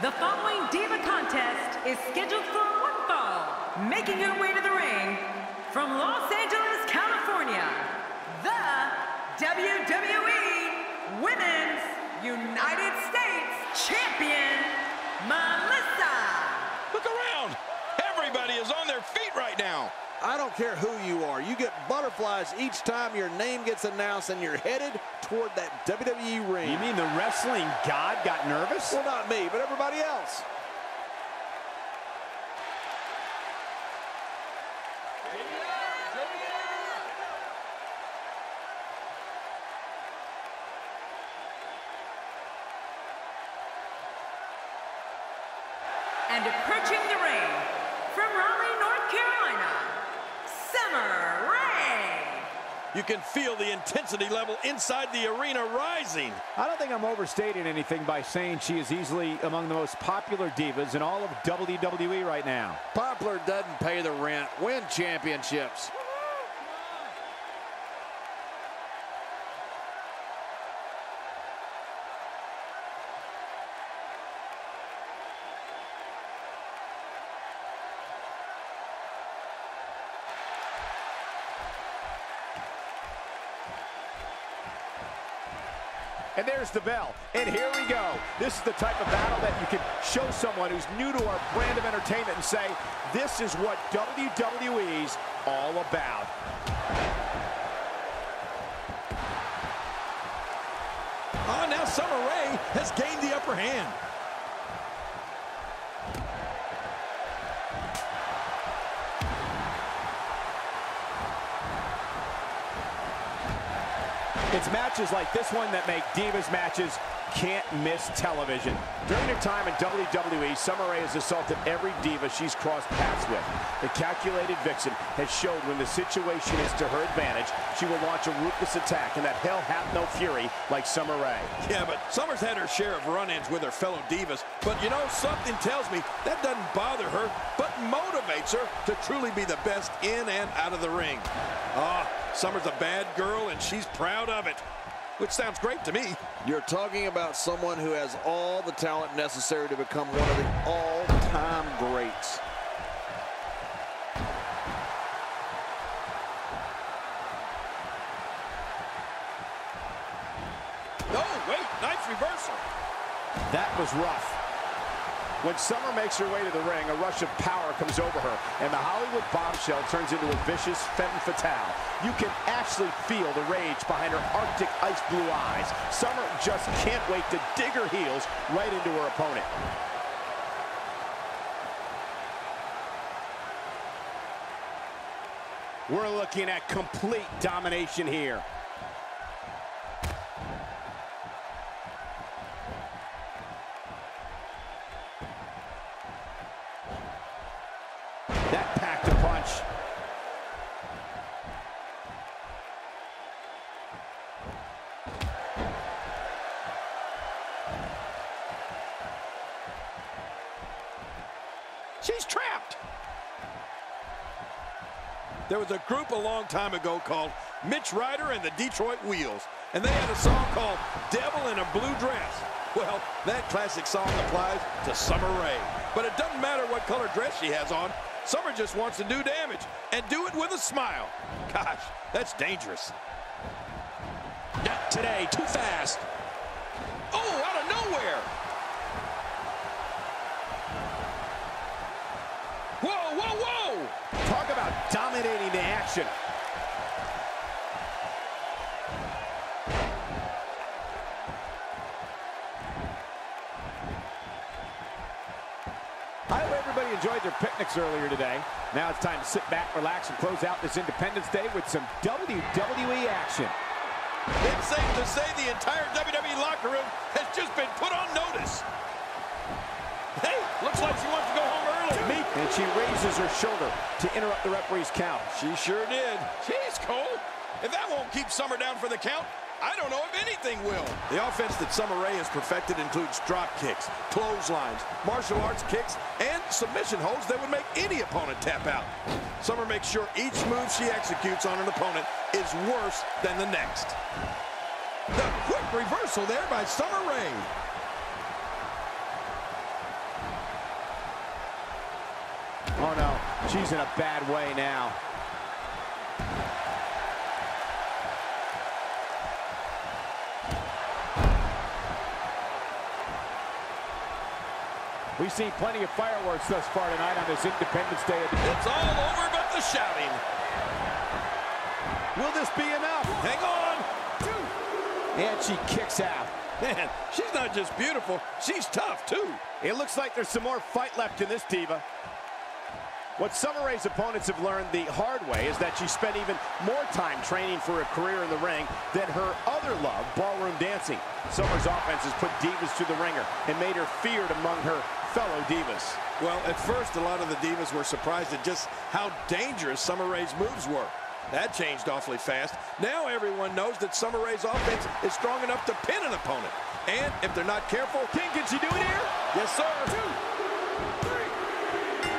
The following diva contest is scheduled for one fall. Making your way to the ring from Los Angeles, California, the WWE Women's United States Champion, Melina. Look around. Everybody is on their feet right now. I don't care who you are. You get butterflies each time your name gets announced and you're headed toward that WWE ring. You mean the wrestling god got nervous? Well, not me, but everybody else. And approaching the ring from Raleigh, North Carolina, Summer Rae. You can feel the intensity level inside the arena rising. I don't think I'm overstating anything by saying she is easily among the most popular divas in all of WWE right now. Popular doesn't pay the rent. Win championships. And there's the bell, and here we go. This is the type of battle that you can show someone who's new to our brand of entertainment and say, this is what WWE's all about. Oh, now Summer Rae has gained the upper hand. It's matches like this one that make divas matches can't miss television. During her time in WWE, Summer Rae has assaulted every diva she's crossed paths with. The calculated vixen has showed when the situation is to her advantage, she will launch a ruthless attack, and that hell hath no fury like Summer Rae. Yeah, but Summer's had her share of run-ins with her fellow divas, but you know, something tells me that doesn't bother her, but motivates her to truly be the best in and out of the ring. Ah. Summer's a bad girl, and she's proud of it, which sounds great to me. You're talking about someone who has all the talent necessary to become one of the all-time greats. No, wait, nice reversal. That was rough. When Summer makes her way to the ring, a rush of power comes over her, and the Hollywood bombshell turns into a vicious femme fatale. You can actually feel the rage behind her Arctic ice blue eyes. Summer just can't wait to dig her heels right into her opponent. We're looking at complete domination here. That packed a punch. She's trapped. There was a group a long time ago called Mitch Ryder and the Detroit Wheels, and they had a song called Devil in a Blue Dress. Well, that classic song applies to Summer Rae, but it doesn't matter what color dress she has on. Summer just wants to do damage, and do it with a smile. Gosh, that's dangerous. Not today, too fast. Oh, out of nowhere. Whoa, whoa, whoa. Talk about dominating the action. Enjoyed their picnics earlier today. Now it's time to sit back, relax, and close out this Independence Day with some WWE action. It's safe to say the entire WWE locker room has just been put on notice. Hey, looks like she wants to go home early. And she raises her shoulder to interrupt the referee's count. She sure did. Jeez, Cole. If that won't keep Summer down for the count, I don't know if anything will. The offense that Summer Rae has perfected includes drop kicks, clotheslines, martial arts kicks, and submission holds that would make any opponent tap out. Summer makes sure each move she executes on an opponent is worse than the next. The quick reversal there by Summer Rae. She's in a bad way now. We've seen plenty of fireworks thus far tonight on this Independence Day. It's all over but the shouting. Will this be enough? Hang on. Two. And she kicks out. Man, she's not just beautiful, she's tough too. It looks like there's some more fight left in this diva. What Summer Rae's opponents have learned the hard way is that she spent even more time training for a career in the ring than her other love, ballroom dancing. Summer's offense has put divas through the ringer and made her feared among her fellow divas. Well, at first, a lot of the divas were surprised at just how dangerous Summer Rae's moves were. That changed awfully fast. Now everyone knows that Summer Rae's offense is strong enough to pin an opponent. And if they're not careful, King, can she do it here? Yes, sir. 2, 3.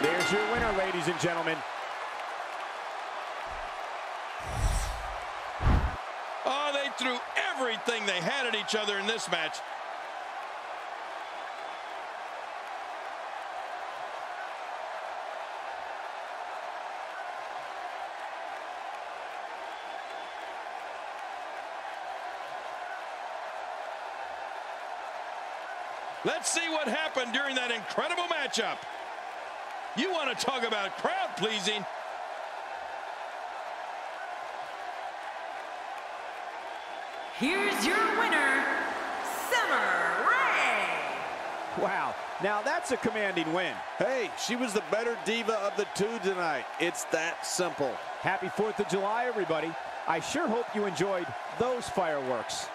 There's your winner, ladies and gentlemen. Oh, they threw everything they had at each other in this match. Let's see what happened during that incredible matchup. You want to talk about crowd pleasing? Here's your winner, Summer Rae. Wow, now that's a commanding win. Hey, she was the better diva of the two tonight. It's that simple. Happy 4th of July, everybody. I sure hope you enjoyed those fireworks.